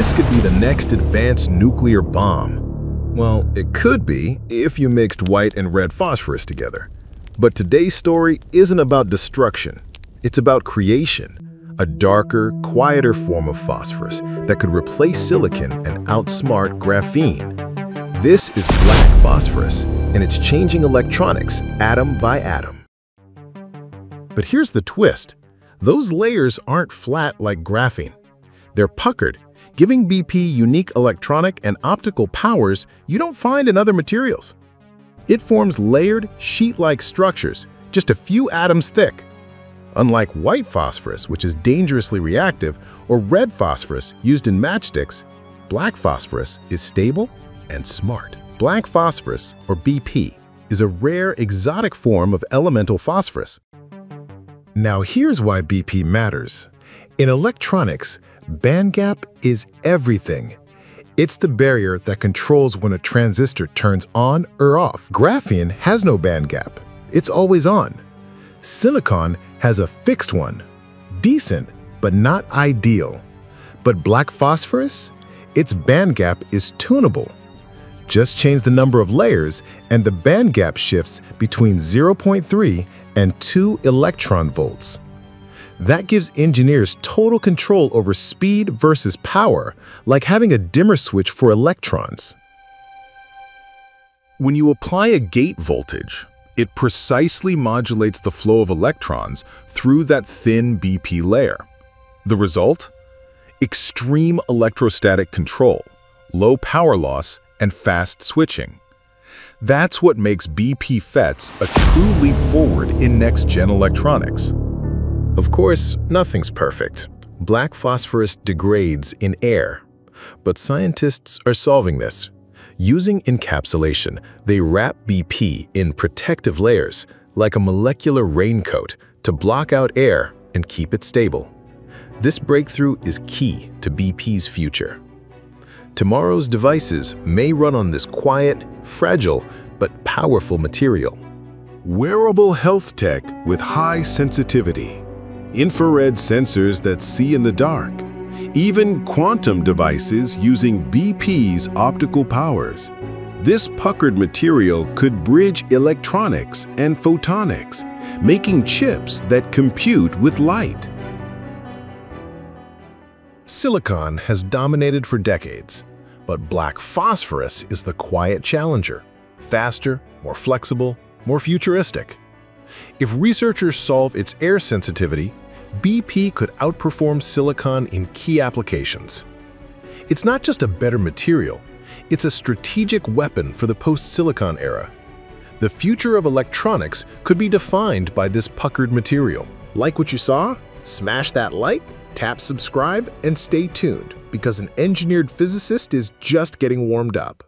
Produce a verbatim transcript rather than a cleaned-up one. This could be the next advanced nuclear bomb. Well, it could be if you mixed white and red phosphorus together. But today's story isn't about destruction. It's about creation, a darker, quieter form of phosphorus that could replace silicon and outsmart graphene. This is black phosphorus, and it's changing electronics atom by atom. But here's the twist. Those layers aren't flat like graphene. They're puckered, giving B P unique electronic and optical powers you don't find in other materials. It forms layered, sheet-like structures, just a few atoms thick. Unlike white phosphorus, which is dangerously reactive, or red phosphorus used in matchsticks, black phosphorus is stable and smart. Black phosphorus, or B P, is a rare, exotic form of elemental phosphorus. Now here's why B P matters. In electronics, bandgap is everything. It's the barrier that controls when a transistor turns on or off. Graphene has no bandgap. It's always on. Silicon has a fixed one. Decent, but not ideal. But black phosphorus? Its bandgap is tunable. Just change the number of layers and the bandgap shifts between zero point three and two electron volts. That gives engineers total control over speed versus power, like having a dimmer switch for electrons. When you apply a gate voltage, it precisely modulates the flow of electrons through that thin B P layer. The result? Extreme electrostatic control, low power loss, and fast switching. That's what makes B P FETs a true leap forward in next-gen electronics. Of course, nothing's perfect. Black phosphorus degrades in air. But scientists are solving this. Using encapsulation, they wrap B P in protective layers, like a molecular raincoat, to block out air and keep it stable. This breakthrough is key to B P's future. Tomorrow's devices may run on this quiet, fragile, but powerful material. Wearable health tech with high sensitivity. Infrared sensors that see in the dark, even quantum devices using B P's optical powers. This puckered material could bridge electronics and photonics, making chips that compute with light. Silicon has dominated for decades, but black phosphorus is the quiet challenger, faster, more flexible, more futuristic. If researchers solve its air sensitivity, B P could outperform silicon in key applications. It's not just a better material, it's a strategic weapon for the post-silicon era. The future of electronics could be defined by this puckered material. Like what you saw? Smash that like, tap subscribe, and stay tuned because an engineered physicist is just getting warmed up.